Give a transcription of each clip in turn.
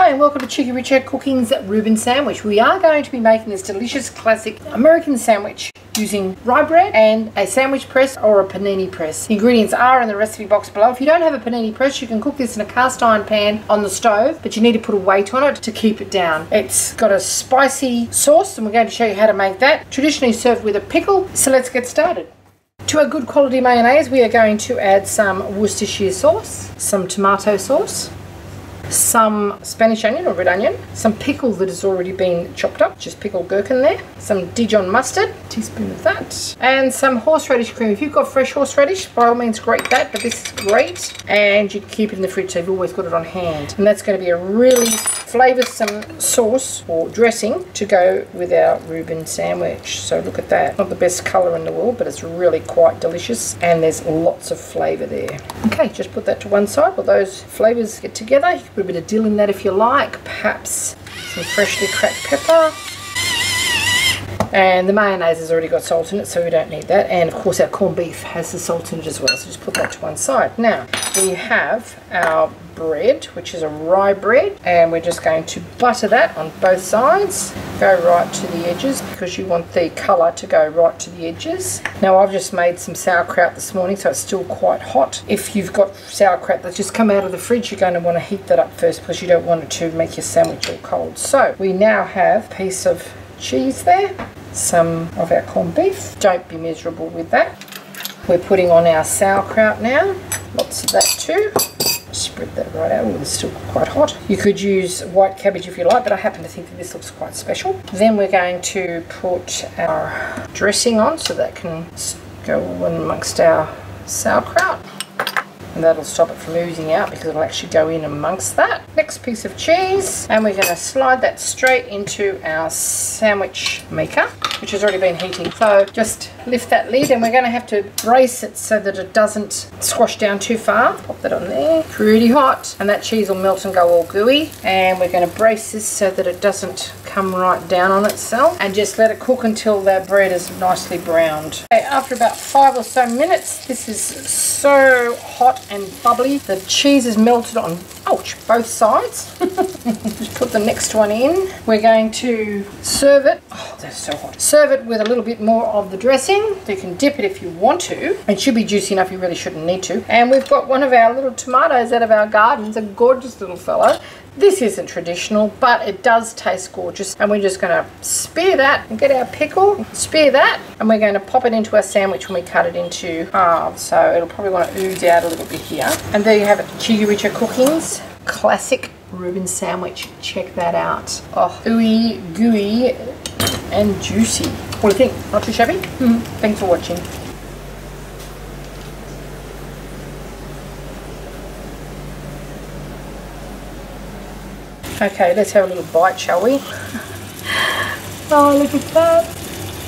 Hi and welcome to Cheekyricho Cooking's Reuben Sandwich. We are going to be making this delicious classic American sandwich using rye bread and a sandwich press or a panini press. The ingredients are in the recipe box below. If you don't have a panini press, you can cook this in a cast iron pan on the stove, but you need to put a weight on it to keep it down. It's got a spicy sauce and we're going to show you how to make that. Traditionally served with a pickle, so let's get started. To a good quality mayonnaise, we are going to add some Worcestershire sauce, some tomato sauce, some Spanish onion or red onion, some pickle that has already been chopped up, just pickled gherkin there, some Dijon mustard, a teaspoon of that, and some horseradish cream. If you've got fresh horseradish, by all means grate that, but this is great, and you can keep it in the fridge so you've always got it on hand. And that's going to be a really flavoursome sauce or dressing to go with our Reuben sandwich. So look at that. Not the best colour in the world, but it's really quite delicious, and there's lots of flavour there. Okay, just put that to one side while those flavours get together. You can put a bit of dill in that if you like, perhaps some freshly cracked pepper. And the mayonnaise has already got salt in it, so we don't need that. And of course our corned beef has the salt in it as well, so just put that to one side. Now we have our bread, which is a rye bread, and we're just going to butter that on both sides. Go right to the edges because you want the colour to go right to the edges. Now I've just made some sauerkraut this morning, so it's still quite hot. If you've got sauerkraut that's just come out of the fridge, you're going to want to heat that up first because you don't want it to make your sandwich all cold. So we now have a piece of cheese there, some of our corned beef. Don't be miserable with that. We're putting on our sauerkraut now, lots of that too. Spread that right out. It's still quite hot. You could use white cabbage if you like, but I happen to think that this looks quite special. Then we're going to put our dressing on so that can go in amongst our sauerkraut, and that'll stop it from oozing out because it'll actually go in amongst that. Next piece of cheese, and we're going to slide that straight into our sandwich maker, which has already been heating. So just lift that lid, and we're going to have to brace it so that it doesn't squash down too far. Pop that on there. Pretty hot, and that cheese will melt and go all gooey. And we're going to brace this so that it doesn't come right down on itself, and just let it cook until that bread is nicely browned. Okay, after about 5 or so minutes, this is so hot and bubbly. The cheese is melted on, ouch, both sides. Just put the next one in. We're going to serve it. Oh, that's so hot. Serve it with a little bit more of the dressing. You can dip it if you want to. It should be juicy enough, you really shouldn't need to. And we've got one of our little tomatoes out of our garden. It's a gorgeous little fellow. This isn't traditional, but it does taste gorgeous. And we're just going to spear that and get our pickle, spear that, and we're going to pop it into our sandwich when we cut it into halves. So it'll probably want to ooze out a little bit here. And there you have it, Cheekyricho Cooking's classic Reuben sandwich. Check that out. Oh, ooey, gooey, and juicy. What do you think? Not too shabby? Thanks for watching. Okay, let's have a little bite, shall we? Oh, look at that.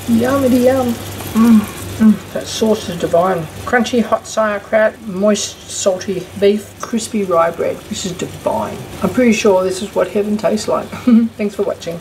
Yummity yum. That sauce is divine. Crunchy hot sauerkraut, moist salty beef, crispy rye bread. This is divine. I'm pretty sure this is what heaven tastes like. Thanks for watching.